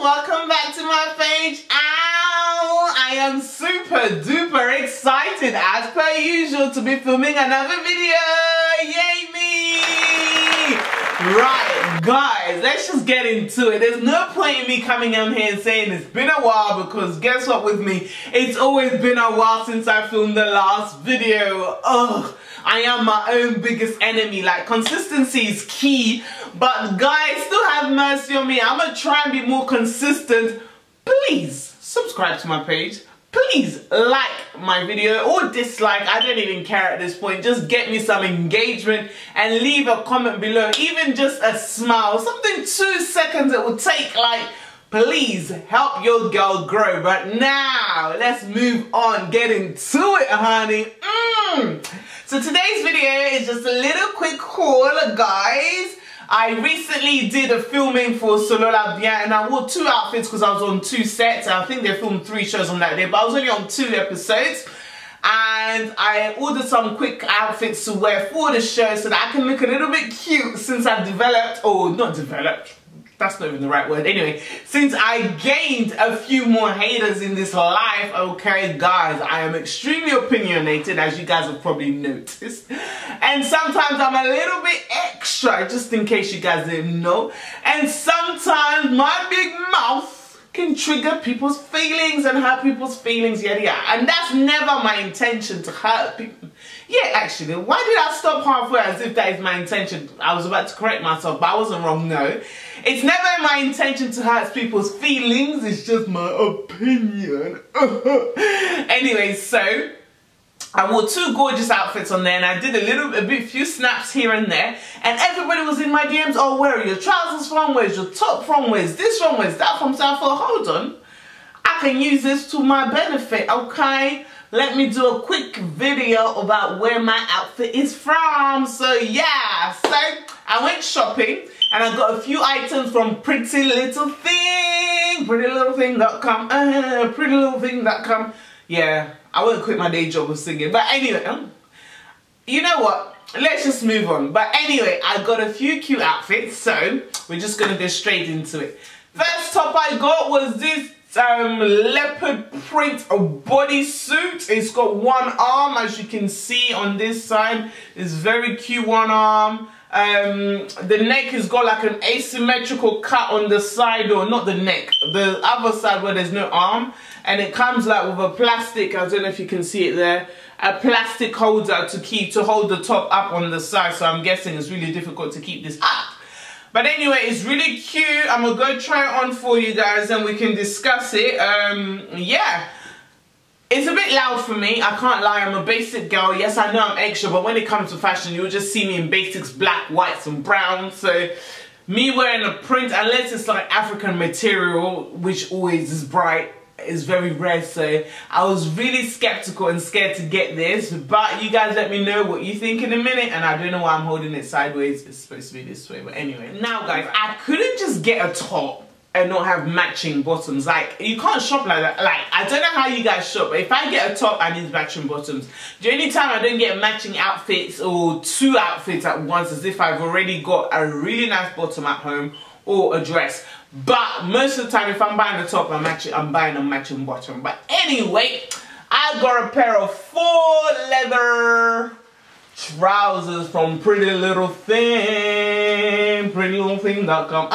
welcome back to my page. Ow! I am super duper excited as per usual to be filming another video. Yay me! Right guys, let's just get into it. There's no point in me coming in here and saying it's been a while because guess what with me? It's always been a while since I filmed the last video. Ugh! I am my own biggest enemy. Like, consistency is key, but guys, still have mercy on me. I'm gonna try and be more consistent. Please subscribe to my page, please like my video or dislike, I don't even care at this point. Just get me some engagement and leave a comment below, even just a smile, something 2 seconds it will take. Like, please help your girl grow. But now let's move on, get into it, honey. So today's video is just a little quick haul, guys. I recently did a filming for Solola Bien and I wore 2 outfits because I was on 2 sets, and I think they filmed 3 shows on that day, but I was only on 2 episodes. And I ordered some quick outfits to wear for the show so that I can look a little bit cute since I've developed, or not developed, that's not even the right word. Anyway, since I gained a few more haters in this life, okay guys, I am extremely opinionated, as you guys have probably noticed. And sometimes I'm a little bit extra, just in case you guys didn't know. And sometimes my big mouth can trigger people's feelings and hurt people's feelings, yada yada. And that's never my intention, to hurt people. Yeah, actually, why did I stop halfway as if that is my intention? I was about to correct myself, but I wasn't wrong, no. It's never my intention to hurt people's feelings, it's just my opinion. Anyway, so I wore 2 gorgeous outfits on there, and I did a few snaps here and there, and everybody was in my DMs, oh, where are your trousers from, where's your top from, where's this from, where's that from? So I thought, hold on, I can use this to my benefit, okay? Let me do a quick video about where my outfit is from. So yeah, so I went shopping and I got a few items from Pretty Little Thing, prettylittlething.com, prettylittlething.com. Yeah, I won't quit my day job of singing, but anyway, you know what, let's just move on. But anyway, I got a few cute outfits, so we're just gonna go straight into it. First top I got was this leopard print bodysuit. It's got 1 arm, as you can see on this side. It's very cute, 1 arm. The neck has got like an asymmetrical cut on the side, or not the neck, the other side where there's no arm, and it comes like with a plastic, I don't know if you can see it there, a plastic holder to hold the top up on the side, so I'm guessing it's really difficult to keep this up. But anyway, it's really cute. I'm gonna go try it on for you guys and we can discuss it. Yeah. It's a bit loud for me, I can't lie, I'm a basic girl. Yes, I know I'm extra, but when it comes to fashion, you'll just see me in basics, black, whites and browns. So, me wearing a print, unless it's like African material, which always is bright, is very rare. So, I was really skeptical and scared to get this. But you guys let me know what you think in a minute. And I don't know why I'm holding it sideways, it's supposed to be this way. But anyway, now guys, I couldn't just get a top and not have matching bottoms. Like, you can't shop like that. Like, I don't know how you guys shop, but if I get a top, I need matching bottoms. The only time I don't get matching outfits or 2 outfits at once is if I've already got a really nice bottom at home or a dress. But most of the time, if I'm buying a top, I'm buying a matching bottom. But anyway, I got a pair of 4 leather trousers from Pretty Little Thing, prettylittlething.com,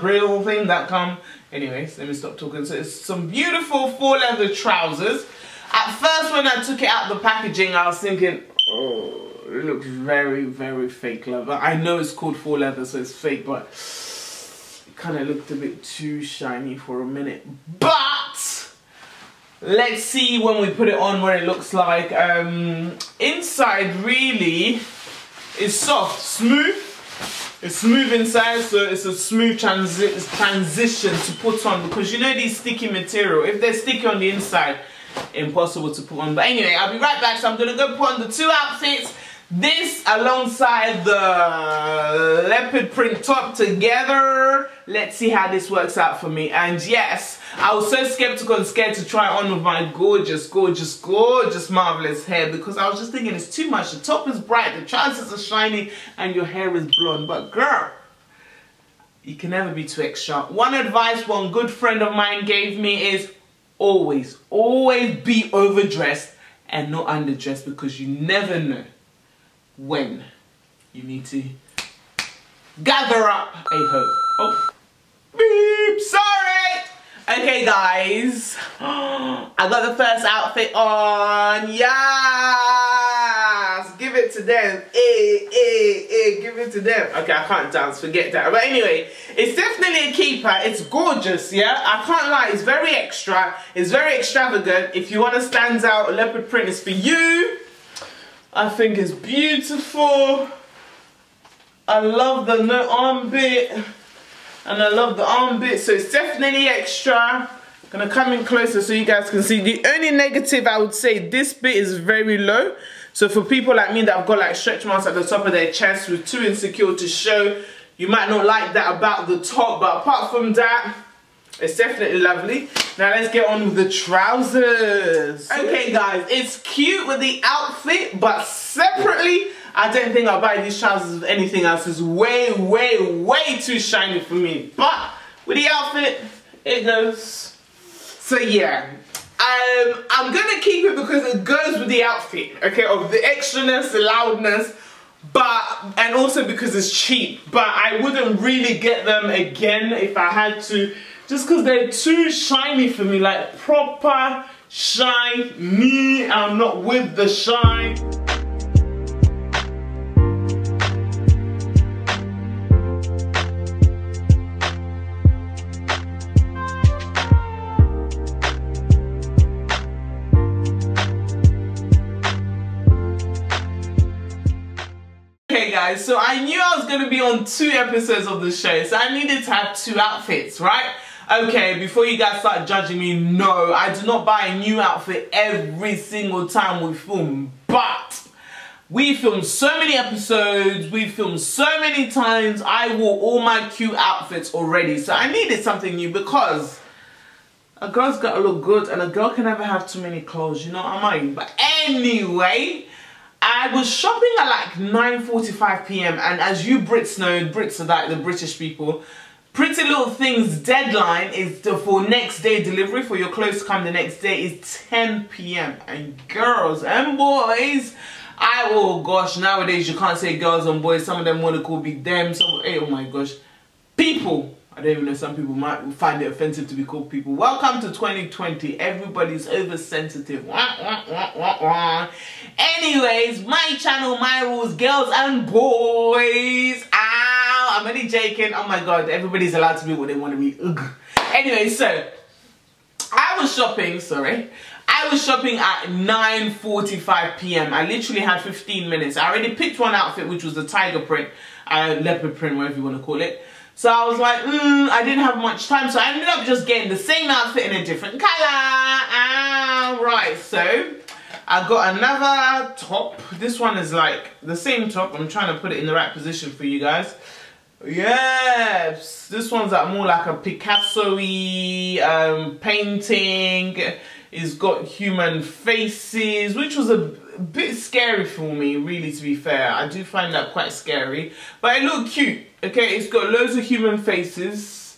prettylittlething.com. Anyways, let me stop talking. So it's some beautiful 4 leather trousers. At first when I took it out the packaging, I was thinking, oh, it looks very, very fake leather. I know it's called 4 leather, so it's fake, but it kind of looked a bit too shiny for a minute. But let's see when we put it on what it looks like. Inside really is soft, smooth. It's smooth inside, so it's a smooth transition to put on, because you know these sticky material, if they're sticky on the inside, impossible to put on. But anyway, I'll be right back, so I'm gonna go put on the 2 outfits, this alongside the leopard print top together. Let's see how this works out for me. And yes, I was so skeptical and scared to try on with my gorgeous, gorgeous, gorgeous, marvelous hair, because I was just thinking it's too much. The top is bright, the trousers are shiny, and your hair is blonde. But girl, You can never be too extra. One advice one good friend of mine gave me is always be overdressed and not underdressed, because you never know when you need to gather up a hoe. Oh, beep, sorry. Okay guys, I got the first outfit on. Yes, give it to them. Give it to them. Okay, I can't dance, forget that. But anyway, it's definitely a keeper. It's gorgeous, yeah? I can't lie, it's very extra. It's very extravagant. If you want to stand out, leopard print is for you. I think it's beautiful. I love the no arm bit, and I love the arm bit, so it's definitely extra. Gonna come in closer so you guys can see. The only negative I would say, this bit is very low. So for people like me that have got like stretch marks at the top of their chest, who are too insecure to show, you might not like that about the top, but apart from that, it's definitely lovely. Now let's get on with the trousers. Okay guys, it's cute with the outfit, but separately, I don't think I'll buy these trousers with anything else. It's way too shiny for me. But with the outfit, it goes. So yeah. I'm gonna keep it because it goes with the outfit, okay, of the extraness, the loudness, but, and also because it's cheap, but I wouldn't really get them again if I had to, just because they're too shiny for me, like proper shiny. I'm not with the shine. So I knew I was going to be on 2 episodes of the show, so I needed to have 2 outfits, right? Okay, before you guys start judging me, no, I do not buy a new outfit every single time we film, but we film so many episodes, we film so many times, I wore all my cute outfits already, so I needed something new because a girl's got to look good and a girl can never have too many clothes, you know what I mean? But anyway, I was shopping at like 9:45 p.m. and as you Brits know, Brits are like the British people, Pretty Little Thing's deadline is for next day delivery, for your clothes to come the next day, is 10 p.m. and girls and boys, oh gosh, nowadays you can't say girls and boys, some of them want to call me them, some, oh my gosh, people, I don't even know, some people might find it offensive to be called people. Welcome to 2020. Everybody's oversensitive. Wah, wah, wah, wah, wah. Anyways, my channel, my rules, girls and boys. Ow, I'm only joking. Oh my God, everybody's allowed to be what they want to be. Ugh. Anyway, so I was shopping, sorry. I was shopping at 9:45 p.m. I literally had 15 minutes. I already picked one outfit, which was the tiger print, leopard print, whatever you want to call it. So I was like, I didn't have much time, so I ended up just getting the same outfit in a different colour. Alright, so I got another top. This one is like the same top. I'm trying to put it in the right position for you guys. Yes, this one's like more like a Picasso-y painting. It's got human faces, which was a bit scary for me, really, to be fair. I do find that quite scary, but it looked cute. Okay, it's got loads of human faces.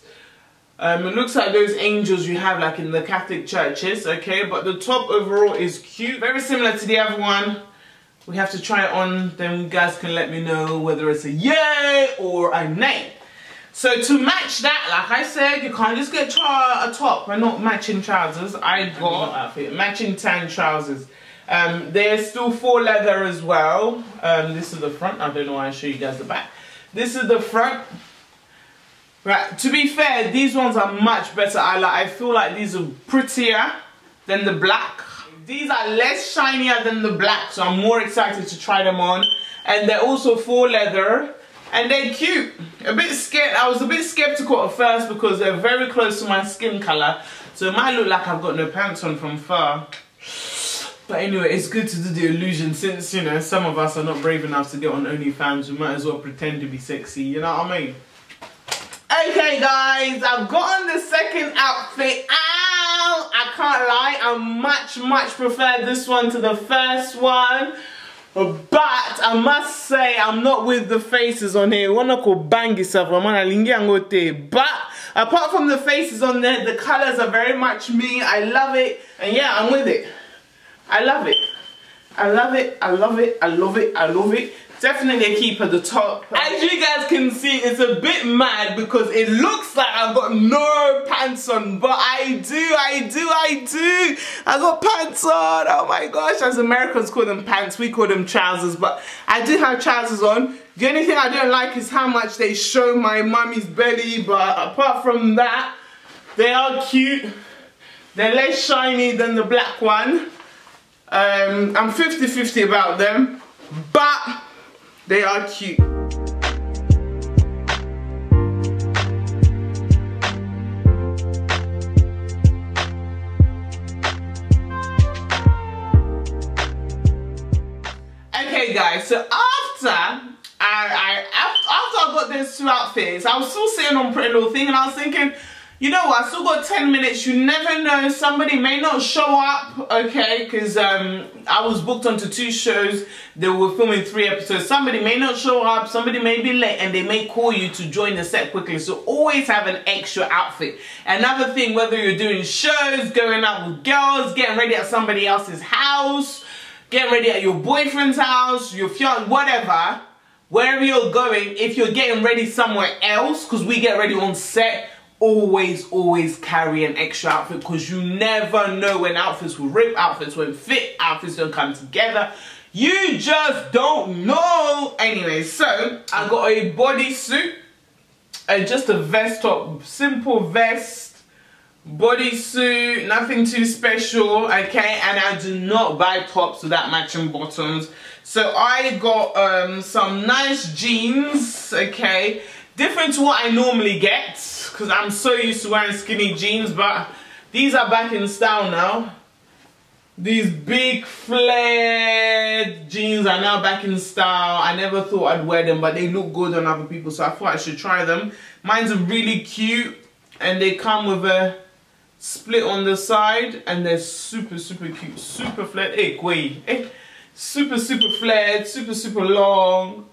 It looks like those angels you have like in the Catholic churches, okay? But the top overall is cute. Very similar to the other one. We have to try it on, then you guys can let me know whether it's a yay or a nay. So to match that, like I said, you can't just get a top and not matching trousers. I got matching tan trousers. They're still full leather as well. This is the front. I don't know why I show you guys the back. This is the front. Right, to be fair, these ones are much better. I feel like these are prettier than the black. These are less shinier than the black, so I'm more excited to try them on. And they're also full leather and they're cute. I was a bit skeptical at first because they're very close to my skin color, so it might look like I've got no pants on from far. But anyway, it's good to do the illusion, since, you know, some of us are not brave enough to get on OnlyFans. We might as well pretend to be sexy, you know what I mean? Okay guys, I've got on the second outfit. Ow! I can't lie, I much prefer this one to the first one. But I must say, I'm not with the faces on here. Wanna go bang yourself, but apart from the faces on there, the colours are very much me. I love it, and yeah, I'm with it. I love it. I love it. I love it. I love it. I love it. Definitely a keep at the top. As you guys can see, it's a bit mad because it looks like I've got no pants on, but I do. I got pants on. Oh my gosh, as Americans call them pants, we call them trousers, but I do have trousers on. The only thing I don't like is how much they show my mummy's belly, but apart from that, they are cute. They're less shiny than the black one. I'm 50-50 about them, but they are cute. Okay guys, so after I got those two outfits, I was still sitting on Pretty Little Thing and I was thinking, you know what, I still got 10 minutes, you never know, somebody may not show up, okay, because I was booked onto 2 shows, they were filming 3 episodes, somebody may not show up, somebody may be late, and they may call you to join the set quickly, so always have an extra outfit. Another thing, whether you're doing shows, going out with girls, getting ready at somebody else's house, getting ready at your boyfriend's house, your fiancé, whatever, wherever you're going, if you're getting ready somewhere else, because we get ready on set, always carry an extra outfit, because you never know when outfits will rip, outfits won't fit, outfits don't come together. You just don't know. Anyway, so I got a bodysuit and just a vest top, simple vest, bodysuit, nothing too special, okay? And I do not buy tops without matching bottoms. So I got some nice jeans, okay? Different to what I normally get, because I'm so used to wearing skinny jeans, but these are back in style now. These big flared jeans are now back in style. I never thought I'd wear them, but they look good on other people, so I thought I should try them. Mine's are really cute, and they come with a split on the side, and they're super cute, super flared. Super flared, super long.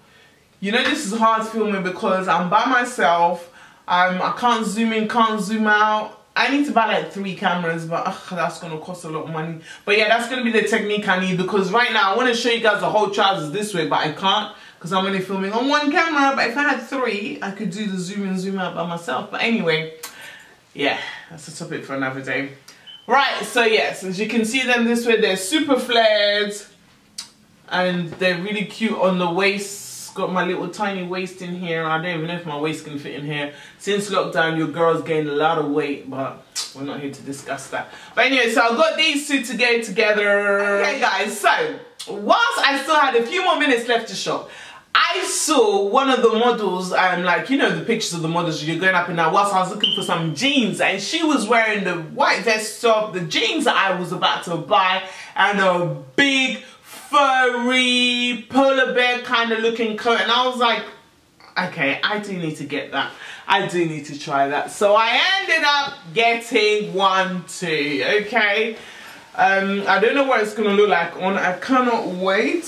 You know, this is hard filming because I'm by myself. I can't zoom in, can't zoom out. I need to buy like 3 cameras, but that's going to cost a lot of money. But yeah, that's going to be the technique I need, because right now I want to show you guys the whole trousers this way, but I can't because I'm only filming on 1 camera. But if I had 3, I could do the zoom in, zoom out by myself. But anyway, yeah, that's a topic for another day. Right, so yes, as you can see them this way, they're super flared and they're really cute on the waist. Got my little tiny waist in here. I don't even know if my waist can fit in here. Since lockdown, your girl's gained a lot of weight, but we're not here to discuss that. But anyway, so I've got these two to go together. Okay guys, so whilst I still had a few more minutes left to shop, I saw one of the models, like, you know, the pictures of the models you're going up in now, whilst I was looking for some jeans, and she was wearing the white vest top, the jeans that I was about to buy, and a big furry polar bear kind of looking coat, and I was like, okay, I do need to get that, I do need to try that. So I ended up getting one too, okay? I don't know what it's gonna look like on. I cannot wait.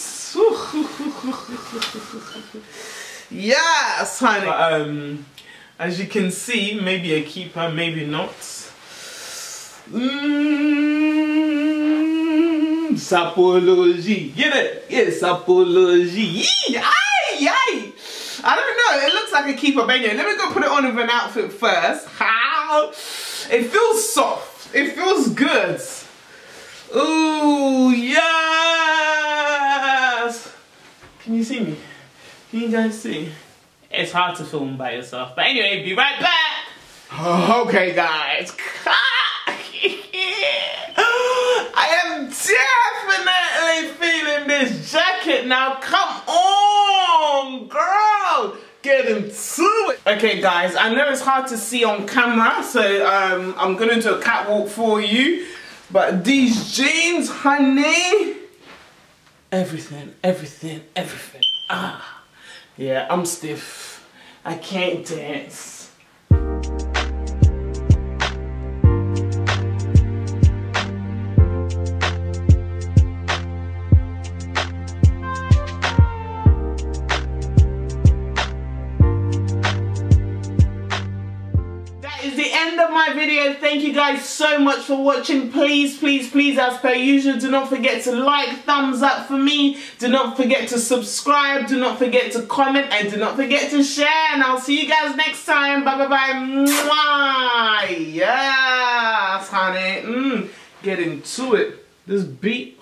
Yes honey, but, as you can see, maybe a keeper, maybe not. Sapology, get it? Yes, sapology. I don't know. It looks like a keeper. Anyway, let me go put it on with an outfit first. How? It feels soft. It feels good. Ooh, yes. Can you see me? Can you guys see? It's hard to film by yourself. But anyway, be right back. Oh, okay, guys. Definitely feeling this jacket now. Come on, girl, get into it. Okay guys, I know it's hard to see on camera, so I'm gonna do a catwalk for you, but these jeans, honey, everything. Ah yeah, I'm stiff, I can't dance. is the end of my video. Thank you guys so much for watching. Please, please, please, as per usual, do not forget to like, thumbs up for me. Do not forget to subscribe. Do not forget to comment, and do not forget to share. And I'll see you guys next time. Bye, bye, bye. Mwah. Yes, honey. Get into it. This beat.